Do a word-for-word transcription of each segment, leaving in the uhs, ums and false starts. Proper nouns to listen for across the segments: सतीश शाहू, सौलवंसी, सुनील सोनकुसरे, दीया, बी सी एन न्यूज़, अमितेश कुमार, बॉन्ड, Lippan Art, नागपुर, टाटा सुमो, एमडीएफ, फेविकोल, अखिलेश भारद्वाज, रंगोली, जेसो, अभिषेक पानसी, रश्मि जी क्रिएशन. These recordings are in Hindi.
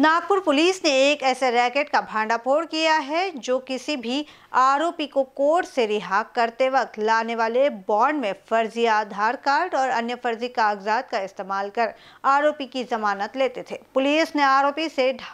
नागपुर पुलिस ने एक ऐसे रैकेट का भांडाफोड़ किया है जो किसी भी आरोपी को कोर्ट से रिहा करते वक्त लाने वाले बॉन्ड में फर्जी आधार कार्ड और अन्य फर्जी कागजात का इस्तेमाल कर आरोपी की जमानत लेते थे। पुलिस ने आरोपी से दो सौ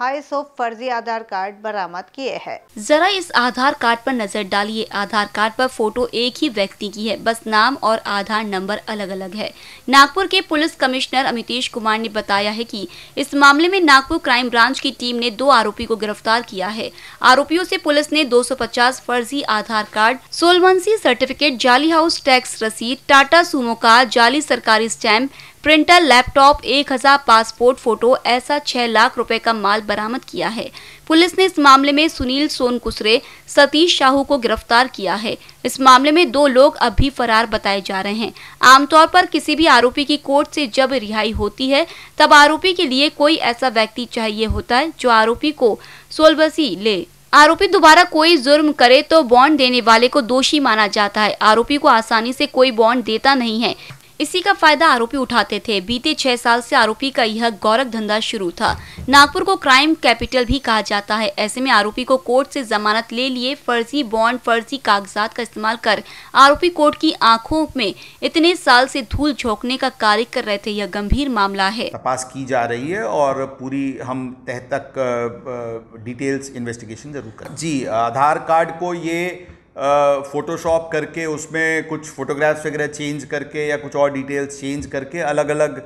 पचास फर्जी आधार कार्ड बरामद किए हैं। जरा इस आधार कार्ड पर नजर डालिए। आधार कार्ड पर फोटो एक ही व्यक्ति की है, बस नाम और आधार नंबर अलग अलग है। नागपुर के पुलिस कमिश्नर अमितेश कुमार ने बताया है कि इस मामले में नागपुर क्राइम ब्रांच की टीम ने दो आरोपी को गिरफ्तार किया है। आरोपियों से पुलिस ने दो सौ पचास फर्जी आधार कार्ड, सोलवंसी सर्टिफिकेट, जाली हाउस टैक्स रसीद, टाटा सुमो कार, जाली सरकारी स्टैम्प, प्रिंटर, लैपटॉप, एक हज़ार पासपोर्ट फोटो ऐसा छह लाख रुपए का माल बरामद किया है। पुलिस ने इस मामले में सुनील सोनकुसरे, सतीश शाहू को गिरफ्तार किया है। इस मामले में दो लोग अब भी फरार बताए जा रहे हैं। आमतौर पर किसी भी आरोपी की कोर्ट से जब रिहाई होती है तब आरोपी के लिए कोई ऐसा व्यक्ति चाहिए होता है जो आरोपी को सोलवंसी ले। आरोपी दोबारा कोई जुर्म करे तो बॉन्ड देने वाले को दोषी माना जाता है। आरोपी को आसानी से कोई बॉन्ड देता नहीं है, इसी का फायदा आरोपी उठाते थे। बीते छह साल से आरोपी का यह गौरव धंधा शुरू था। नागपुर को क्राइम कैपिटल भी कहा जाता है। ऐसे में आरोपी को कोर्ट से जमानत ले लिए फर्जी बॉन्ड, फर्जी कागजात का इस्तेमाल कर आरोपी कोर्ट की आंखों में इतने साल से धूल झोंकने का कार्य कर रहे थे। यह गंभीर मामला है, तपास की जा रही है और पूरी हम तह तक डिटेल्स इन्वेस्टिगेशन जरूर करें। जी, आधार कार्ड को ये फोटोशॉप करके उसमें कुछ फोटोग्राफ्स वगैरह चेंज करके या कुछ और डिटेल्स चेंज करके अलग अलग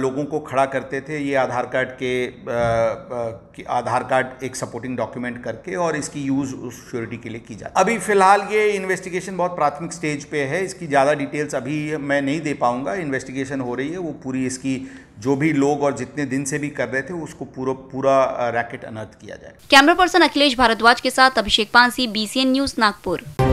लोगों को खड़ा करते थे। ये आधार कार्ड के आधार कार्ड एक सपोर्टिंग डॉक्यूमेंट करके और इसकी यूज़ उस श्योरिटी के लिए की जाती है। अभी फ़िलहाल ये इन्वेस्टिगेशन बहुत प्राथमिक स्टेज पे है, इसकी ज़्यादा डिटेल्स अभी मैं नहीं दे पाऊँगा। इन्वेस्टिगेशन हो रही है, वो पूरी इसकी जो भी लोग और जितने दिन से भी कर रहे थे उसको पूरा पूरा रैकेट अनर्थ किया जाए। कैमरा पर्सन अखिलेश भारद्वाज के साथ अभिषेक पानसी, बी सी एन न्यूज़, नागपुर।